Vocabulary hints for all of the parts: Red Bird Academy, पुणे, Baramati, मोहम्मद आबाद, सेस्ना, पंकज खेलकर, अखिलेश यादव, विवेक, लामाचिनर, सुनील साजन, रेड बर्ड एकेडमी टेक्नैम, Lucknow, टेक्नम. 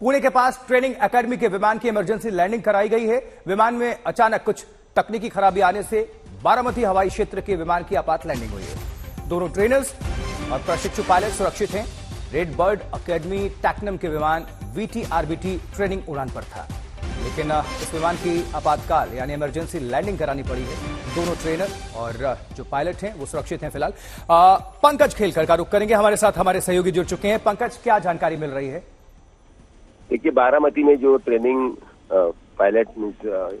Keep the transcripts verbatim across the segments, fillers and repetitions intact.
पुणे के पास training academy के विमान की इमरजेंसी लैंडिंग कराई गई है। विमान में अचानक कुछ तकनीकी खराबी आने से बारामती हवाई क्षेत्र के विमान की आपात लैंडिंग हुई है। दोनों ट्रेनर्स और प्रशिक्षु पायलट सुरक्षित हैं। रेड बर्ड एकेडमी टेक्नम के विमान V T R B T training उड़ान पर था, लेकिन इस विमान की आपातकाल यानी इमरजेंसी लैंडिंग करानी पड़ी है। दोनों ट्रेनर और जो पायलट हैं वो सुरक्षित हैं फिलहाल। पंकज खेलकर का रुख करेंगे, हमारे साथ हमारे सहयोगी जुड़ चुके हैं। पंकज, क्या जानकारी मिल रही है? देखिए, बारामती में जो ट्रेनिंग पायलट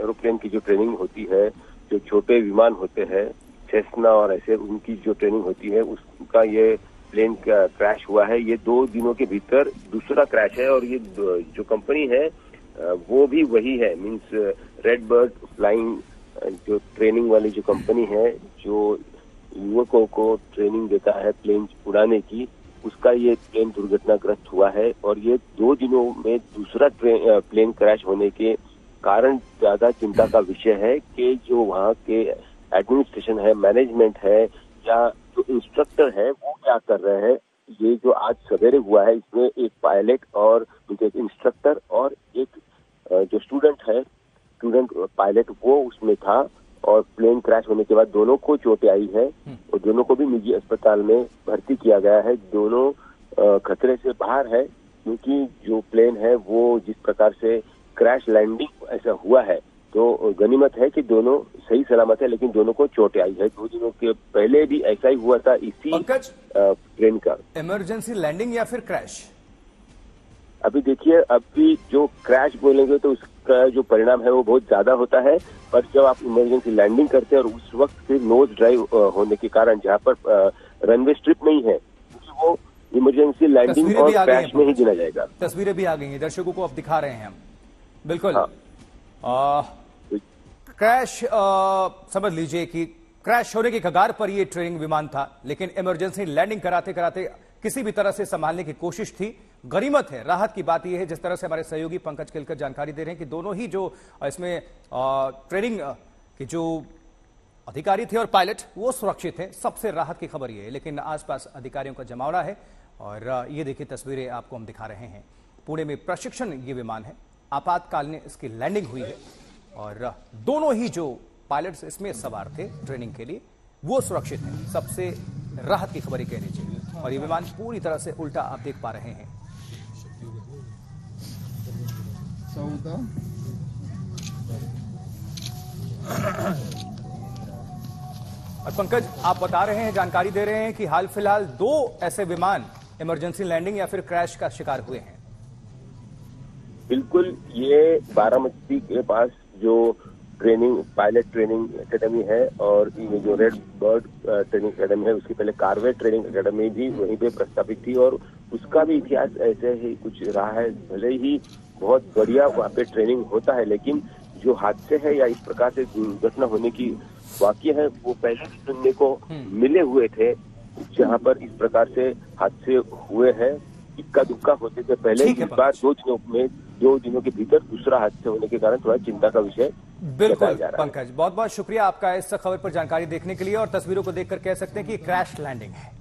एरोप्लेन की जो ट्रेनिंग होती है, जो छोटे विमान होते हैं सेस्ना और ऐसे, उनकी जो ट्रेनिंग होती है उसका ये प्लेन का क्रैश हुआ है। ये दो दिनों के भीतर दूसरा क्रैश है और ये जो कंपनी है वो भी वही है, मींस रेड बर्ड फ्लाइंग जो ट्रेनिंग वाली जो कंपनी है जो युवकों को ट्रेनिंग देता है प्लेन उड़ाने की, उसका ये प्लेन दुर्घटनाग्रस्त हुआ है। और ये दो दिनों में दूसरा प्लेन क्रैश होने के कारण ज्यादा चिंता का विषय है कि जो वहाँ के एडमिनिस्ट्रेशन है, मैनेजमेंट है या जो इंस्ट्रक्टर है वो क्या कर रहे हैं। ये जो आज सवेरे हुआ है इसमें एक पायलट और एक इंस्ट्रक्टर और एक जो स्टूडेंट है, स्टूडेंट पायलट, वो उसमें था और प्लेन क्रैश होने के बाद दोनों को चोटें आई है और दोनों को भी निजी अस्पताल में भर्ती किया गया है। दोनों खतरे से बाहर है क्योंकि जो प्लेन है वो जिस प्रकार से क्रैश लैंडिंग ऐसा हुआ है तो गनीमत है कि दोनों सही सलामत है, लेकिन दोनों को चोटें आई है। दो दिनों के पहले भी ऐसा ही हुआ था इसी ट्रेन का इमरजेंसी लैंडिंग या फिर क्रैश। अभी देखिए, अभी जो क्रैश बोलेंगे तो उसका जो परिणाम है वो बहुत ज्यादा होता है, पर जब आप इमरजेंसी लैंडिंग करते हैं और उस वक्त फिर नोज ड्राइव होने के कारण जहाँ पर रनवे स्ट्रिप नहीं है तो वो इमरजेंसी लैंडिंग और क्रैश में ही गिना जाएगा। तस्वीरें भी आ गई है, दर्शकों को आप दिखा रहे हैं हम। बिल्कुल क्रैश, समझ लीजिए कि क्रैश होने की कगार पर ये ट्रेनिंग विमान था, लेकिन इमरजेंसी लैंडिंग कराते कराते किसी भी तरह से संभालने की कोशिश थी। गरीमत है, राहत की बात यह है, जिस तरह से हमारे सहयोगी पंकज खेलकर जानकारी दे रहे हैं कि दोनों ही जो इसमें आ, ट्रेनिंग के जो अधिकारी थे और पायलट वो सुरक्षित हैं। सबसे राहत की खबर ये है, लेकिन आसपास अधिकारियों का जमावड़ा है। और ये देखिए तस्वीरें आपको हम दिखा रहे हैं, पुणे में प्रशिक्षण ये विमान है, आपातकाल में इसकी लैंडिंग हुई है और दोनों ही जो पायलट्स इसमें सवार थे ट्रेनिंग के लिए वो सुरक्षित हैं। सबसे राहत की खबर कह लीजिए। और ये विमान पूरी तरह से उल्टा आप देख पा रहे हैं। और पंकज, आप बता रहे हैं, जानकारी दे रहे हैं कि हाल फिलहाल दो ऐसे विमान इमरजेंसी लैंडिंग या फिर क्रैश का शिकार हुए हैं। बिल्कुल, ये बारामती के पास जो ट्रेनिंग पायलट ट्रेनिंग एकेडमी है और ये जो रेड बर्ड ट्रेनिंग एकेडमी है, उसके पहले कार्वे ट्रेनिंग एकेडमी भी वहीं पे प्रस्तावित थी और उसका भी इतिहास ऐसे ही कुछ रहा है। भले ही बहुत बढ़िया वहाँ पे ट्रेनिंग होता है, लेकिन जो हादसे है या इस प्रकार से दुर्घटना होने की वाकई है वो पहले भी सुनने को मिले हुए थे। जहाँ पर इस प्रकार से हादसे हुए हैं, इक्का दुक्का होते थे पहले। इस बार दो दिनों में दो दिनों के भीतर दूसरा हादसा होने के कारण थोड़ा चिंता का विषय। बिल्कुल पंकज, बहुत बहुत शुक्रिया आपका इस खबर पर जानकारी देखने के लिए। और तस्वीरों को देखकर कह सकते हैं कि क्रैश लैंडिंग है।